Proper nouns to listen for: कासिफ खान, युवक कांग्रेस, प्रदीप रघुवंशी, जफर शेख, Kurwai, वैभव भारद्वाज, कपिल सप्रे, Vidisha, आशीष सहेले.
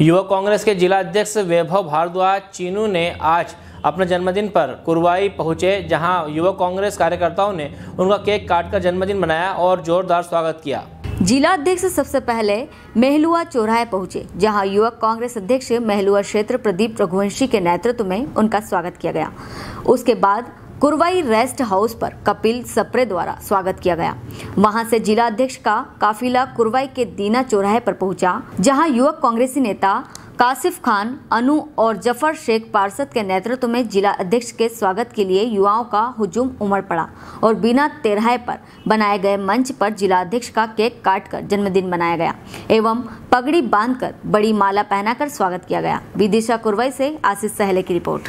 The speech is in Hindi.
युवा कांग्रेस के जिला अध्यक्ष वैभव भारद्वाज चीनू ने आज अपने जन्मदिन पर कुरवाई पहुंचे, जहां युवा कांग्रेस कार्यकर्ताओं ने उनका केक काटकर जन्मदिन मनाया और जोरदार स्वागत किया। जिला अध्यक्ष सबसे पहले महलुआ चौराहे पहुंचे, जहां युवा कांग्रेस अध्यक्ष महलुआ क्षेत्र प्रदीप रघुवंशी के नेतृत्व में उनका स्वागत किया गया। उसके बाद कुरवाई रेस्ट हाउस पर कपिल सप्रे द्वारा स्वागत किया गया। वहां से जिला अध्यक्ष का काफिला कुरवाई के दीना चौराहे पर पहुंचा, जहां युवक कांग्रेसी नेता कासिफ खान, अनु और जफर शेख पार्षद के नेतृत्व में जिला अध्यक्ष के स्वागत के लिए युवाओं का हुजूम उमड़ पड़ा और बिना तेरहाए पर बनाए गए मंच पर जिला अध्यक्ष का केक काटकर जन्मदिन मनाया गया एवं पगड़ी बांधकर बड़ी माला पहनाकर स्वागत किया गया। विदिशा कुरवाई से आशीष सहेले की रिपोर्ट।